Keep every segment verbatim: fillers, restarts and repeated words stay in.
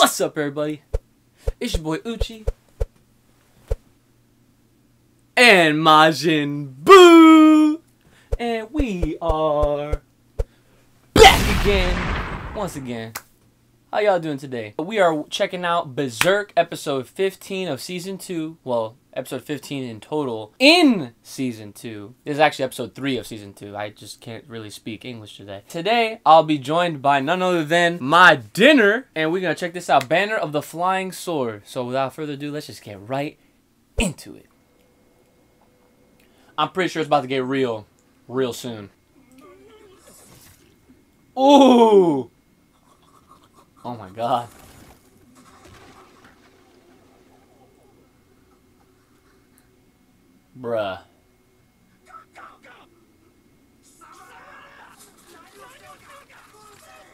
What's up, everybody? It's your boy Uchi and Majin Buu, and we are back again, once again. How y'all doing today? We are checking out Berserk episode fifteen of season two. Well, episode fifteen in total in season two. This is actually episode three of season two. I just can't really speak English today. Today, I'll be joined by none other than my dinner, and we're gonna check this out. Banner of the Flying Sword. So without further ado, let's just get right into it. I'm pretty sure it's about to get real, real soon. Ooh! Oh my god. Bruh.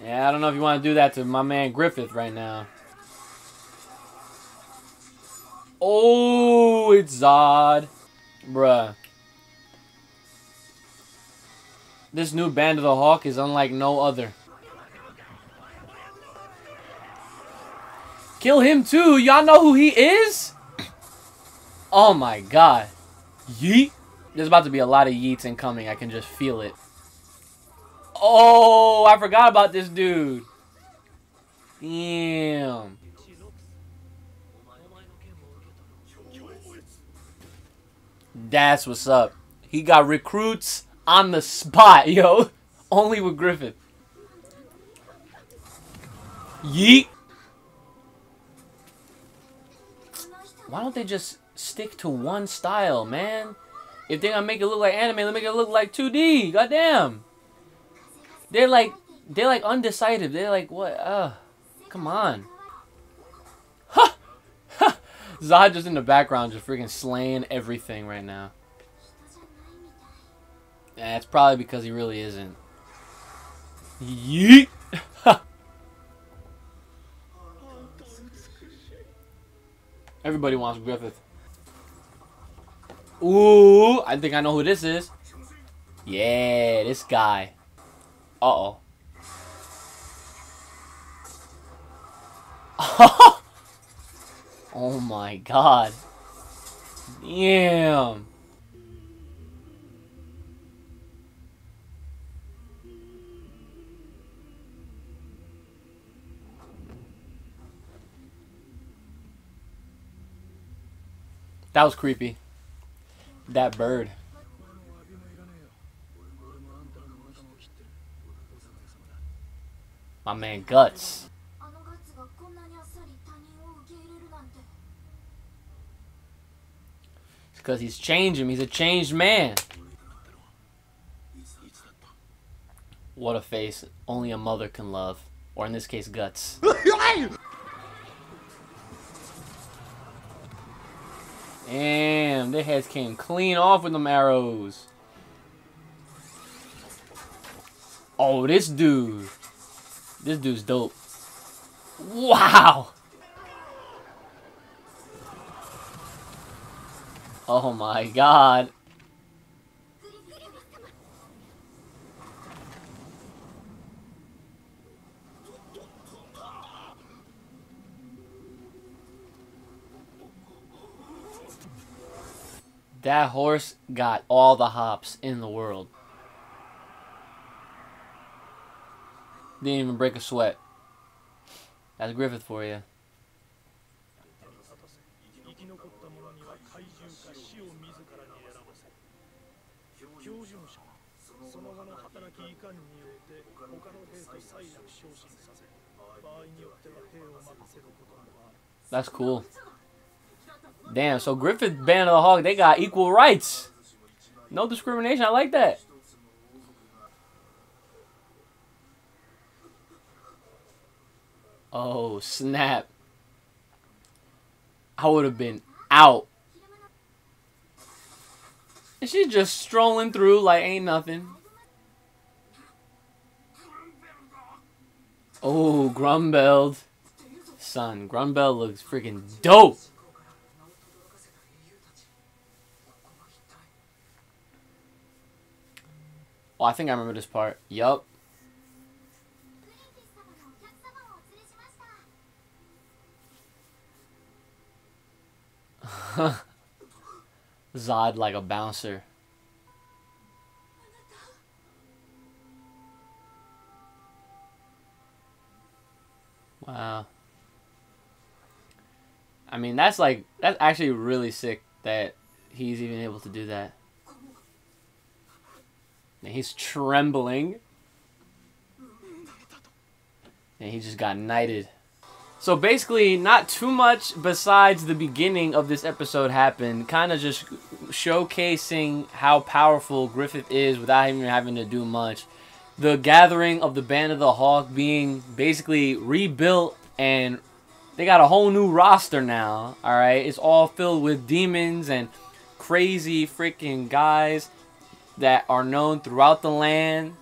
Yeah, I don't know if you want to do that to my man Griffith right now. Oh, it's Zod. Bruh. This new Band of the Hawk is unlike no other. Kill him too. Y'all know who he is? Oh my god. Yeet. There's about to be a lot of yeets incoming. I can just feel it. Oh, I forgot about this dude. Damn. That's what's up. He got recruits on the spot, yo. Only with Griffith. Yeet. Why don't they just stick to one style, man? If they're gonna make it look like anime, let me make it look like two D. Goddamn. They're like, they're like undecided. They're like, what? Uh, come on. Ha! Ha! Zod just in the background, just freaking slaying everything right now. That's probably because he really isn't. Yeet! Ha! Everybody wants Griffith. Ooh, I think I know who this is. Yeah, this guy. Uh-oh. Oh my god. Damn. That was creepy. That bird. My man Guts. It's because he's changing. He's a changed man. What a face only a mother can love. Or in this case, Guts. Damn, their heads came clean off with them arrows. Oh, this dude. This dude's dope. Wow. Oh my god. That horse got all the hops in the world. Didn't even break a sweat. That's Griffith for you. That's cool. Damn, so Griffith, Band of the Hawk, they got equal rights. No discrimination, I like that. Oh, snap. I would have been out. And she's just strolling through like ain't nothing. Oh, Grumbeld. Son, Grumbeld looks freaking dope. Oh, I think I remember this part. Yup. Zod like a bouncer. Wow. I mean, that's like, that's actually really sick that he's even able to do that. And he's trembling. And he just got knighted. So basically, not too much besides the beginning of this episode happened. Kind of just showcasing how powerful Griffith is without even having to do much. The gathering of the Band of the Hawk being basically rebuilt, and they got a whole new roster now, alright? It's all filled with demons and crazy freaking guys that are known throughout the land.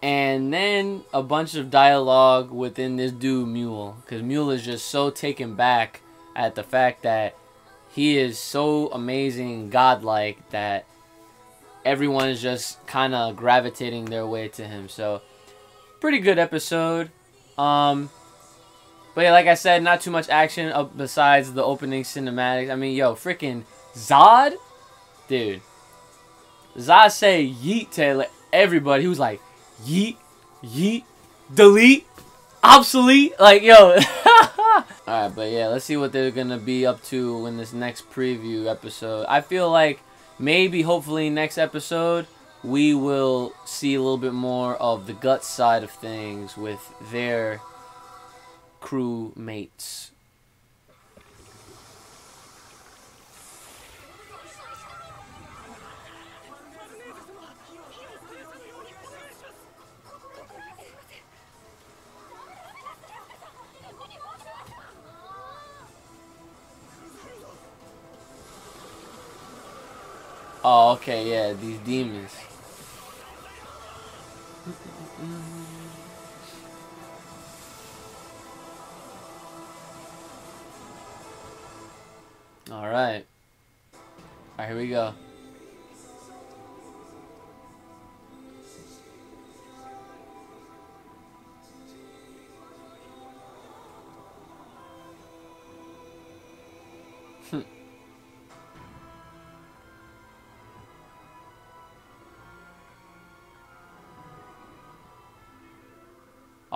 And then a bunch of dialogue within this dude, Mule. Because Mule is just so taken back at the fact that he is so amazing, godlike, that everyone is just kind of gravitating their way to him. So, pretty good episode. Um, but yeah, like I said, not too much action up besides the opening cinematics. I mean, yo, freaking Zod? Dude. Zod say yeet to everybody. He was like, yeet, yeet, delete, obsolete, like, yo. Alright, but yeah, let's see what they're gonna be up to in this next preview episode. I feel like maybe, hopefully, next episode, we will see a little bit more of the Guts side of things with their crew mates. Oh, okay, yeah, these demons. All right. All right, here we go.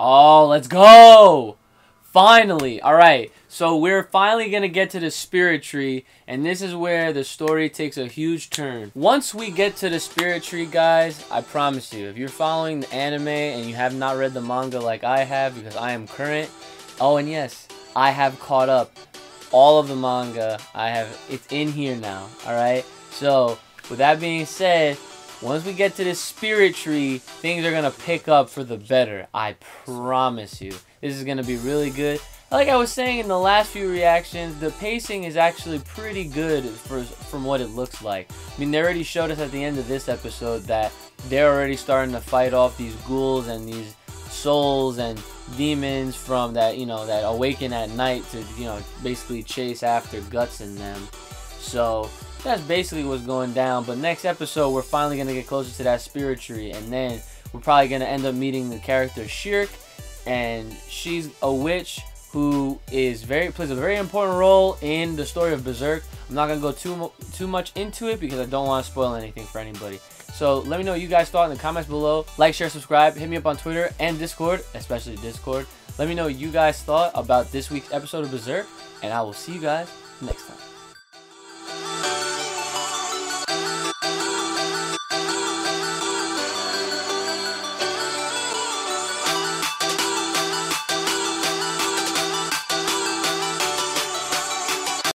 Oh, let's go! Finally! Alright, so we're finally going to get to the spirit tree, and this is where the story takes a huge turn. Once we get to the spirit tree, guys, I promise you, if you're following the anime and you have not read the manga like I have, because I am current, oh, and yes, I have caught up all of the manga. I have, it's in here now, alright? So, with that being said, once we get to this spirit tree, things are going to pick up for the better. I promise you. This is going to be really good. Like I was saying in the last few reactions, the pacing is actually pretty good for, from what it looks like. I mean, they already showed us at the end of this episode that they're already starting to fight off these ghouls and these souls and demons from that, you know, that awaken at night to, you know, basically chase after Guts in them. So that's basically what's going down. But next episode, we're finally going to get closer to that spirit tree. And then we're probably going to end up meeting the character Shirk. And she's a witch who is very plays a very important role in the story of Berserk. I'm not going to go too, too much into it because I don't want to spoil anything for anybody. So let me know what you guys thought in the comments below. Like, share, subscribe. Hit me up on Twitter and Discord, especially Discord. Let me know what you guys thought about this week's episode of Berserk. And I will see you guys next time.